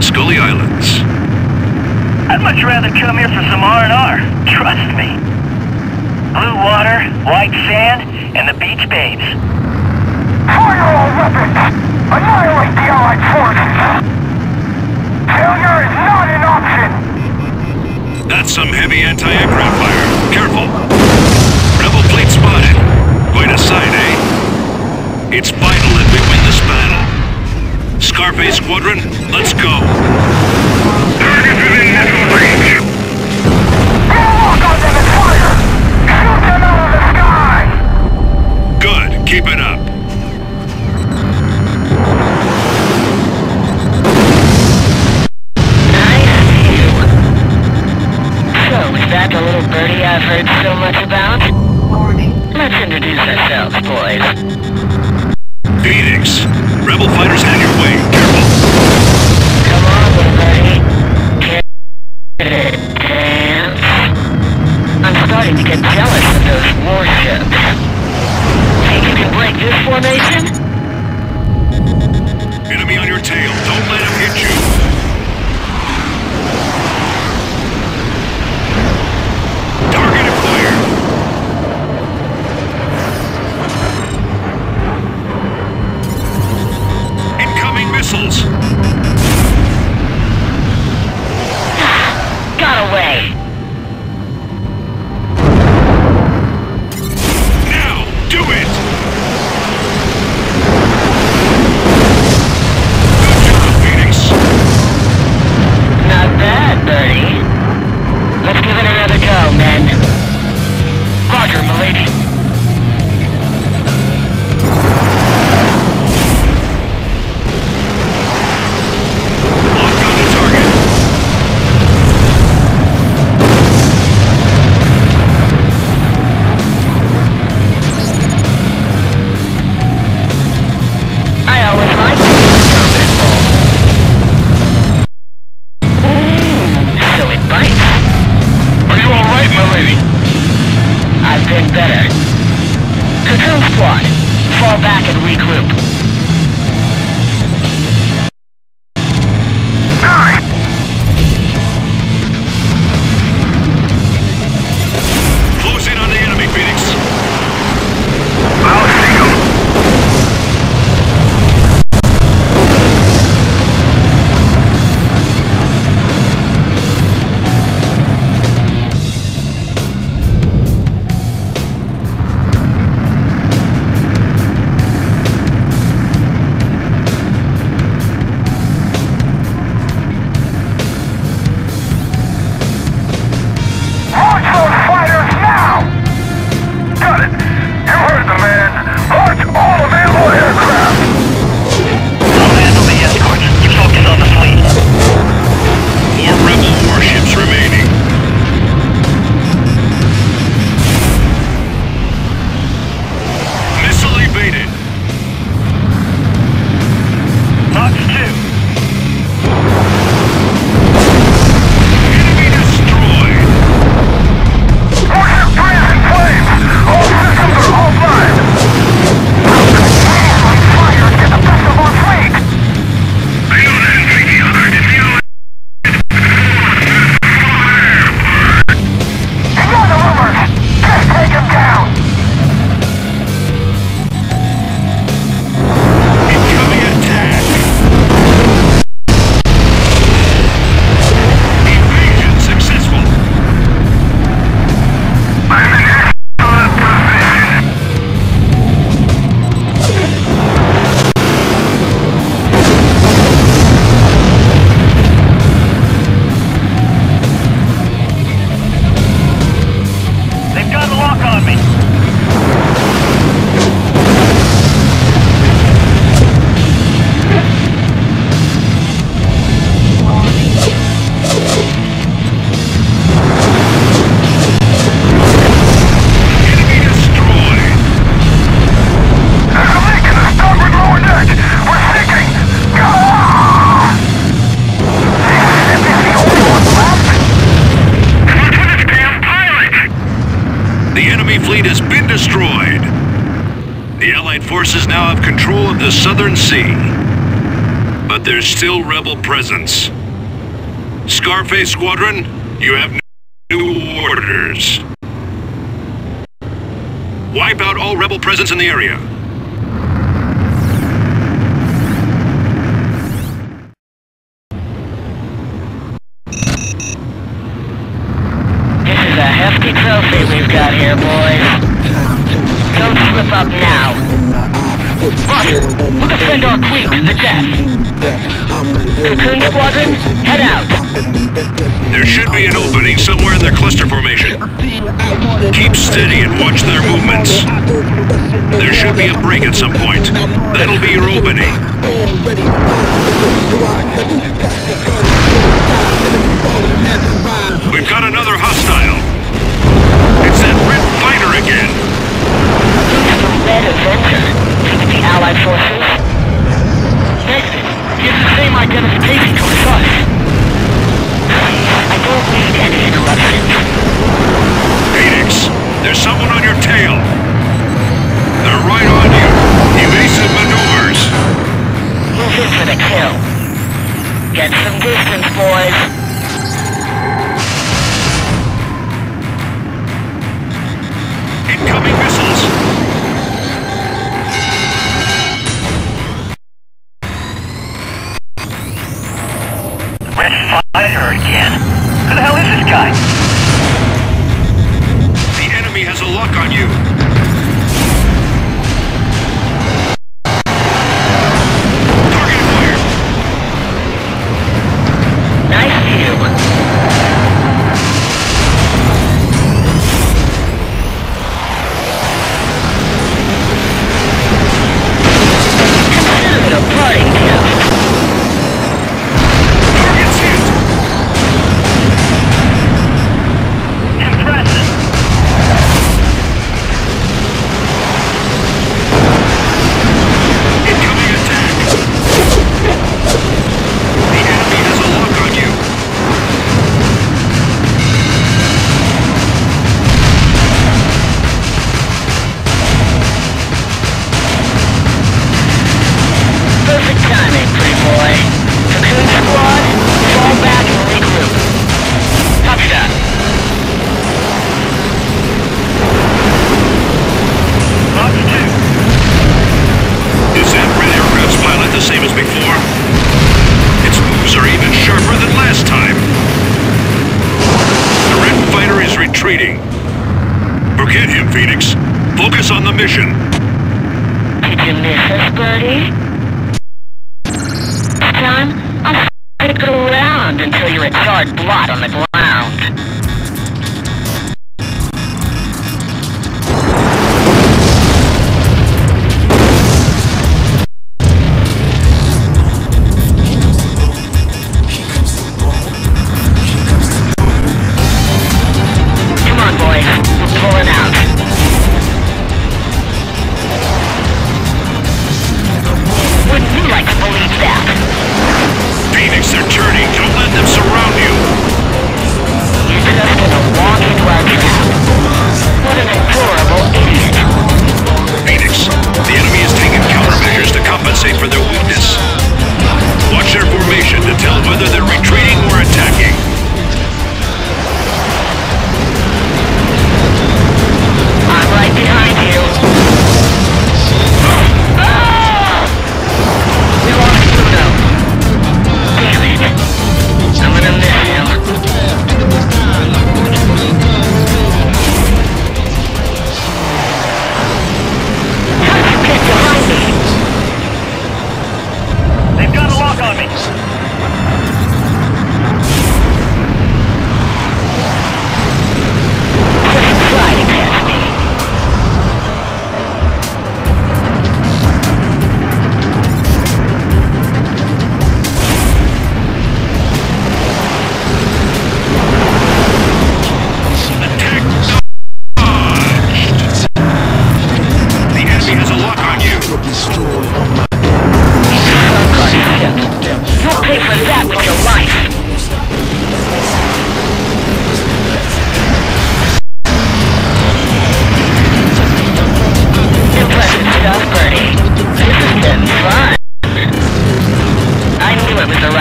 Scully Islands. I'd much rather come here for some R&R, trust me. Blue water, white sand, and the beach babes. 4-year-old weapons! Annihilate the Allied forces! Failure is not an option! That's some heavy anti-aircraft fire. Careful! Rebel fleet spotted. Going to side A. It's vital that we win this battle. Scarface Squadron, let's go! Target within missile range! Airlock on them and fire! Shoot them out of the sky! Good, keep it up. Nice view. So, was that the little birdie I've heard so much about? Let's introduce ourselves, boys. Phoenix, Rebel fighters on your way. Careful. Come on, little buddy. Dance. I'm starting to get jealous of those warships. Think you can break this formation? Enemy on your tail. Don't let him hit you. Target acquired. Missiles. Got away. Now, do it. Good job, Phoenix. Not bad, buddy. Let's give it another go, men. Roger, m'lady. Destroyed. The Allied forces now have control of the Southern Sea. but there's still rebel presence. Scarface Squadron, you have new orders. Wipe out all rebel presence in the area. This is a hefty trophy we've got here, boys. Don't slip up now. Roger, we'll defend our queen to the death. Cocoon Squadron, head out. There should be an opening somewhere in their cluster formation. Keep steady and watch their movements. There should be a break at some point. That'll be your opening. We've got another hostile. It's that red fighter again. Red Allied forces. Next, give the same identification to us. I don't need any interruptions. Phoenix, there's someone on your tail. They're right on you. Evasive maneuvers. Move in for the kill. Get some distance, boys. Phoenix, they're turning. Don't let them surround you.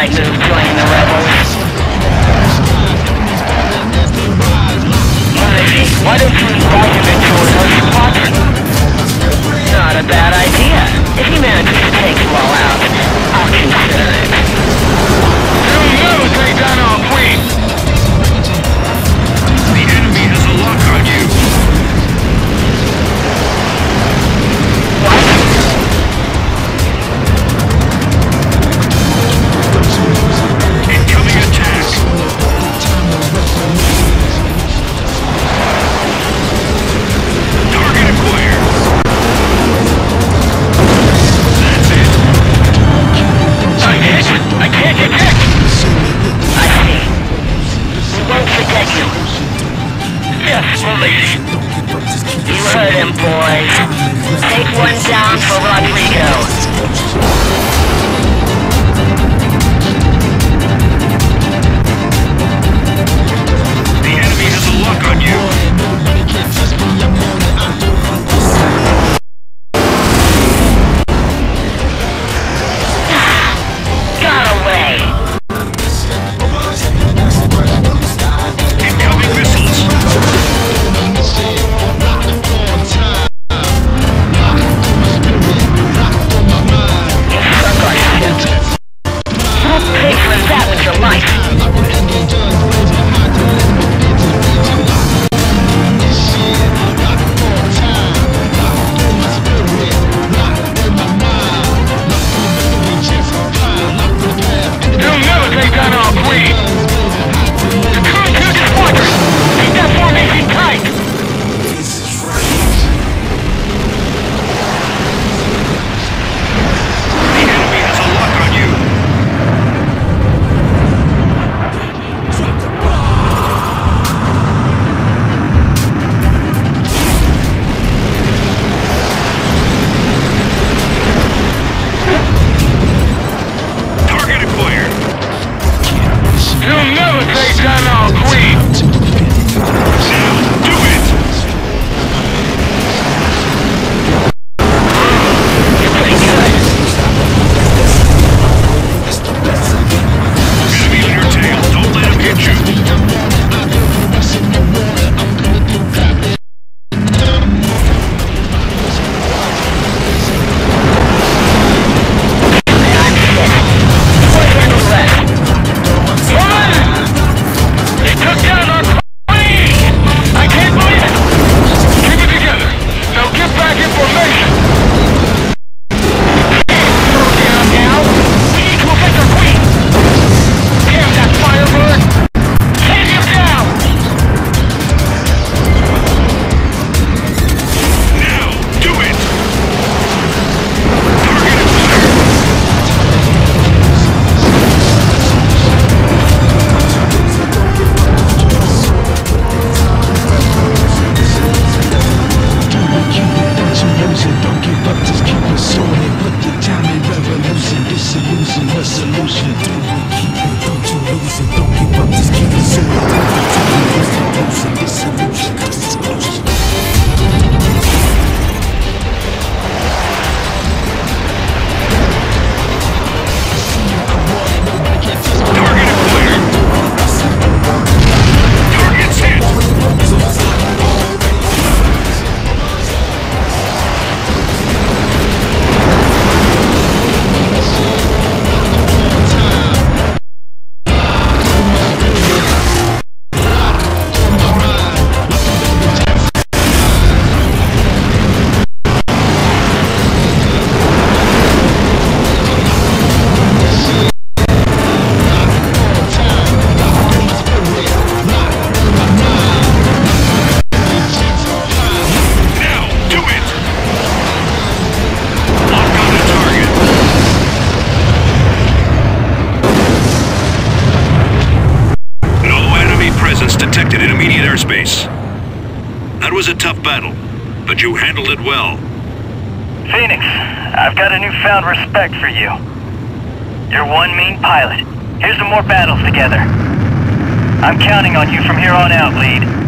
nights of killing the rebels. Marty, why don't you invite him into another squadron? Not a bad idea. If he manages to take you all out, I'll consider it. You know, take down our queen! The enemy has a lock on you! Phoenix, I've got a newfound respect for you. You're one mean pilot. Here's some more battles together. I'm counting on you from here on out, Lead.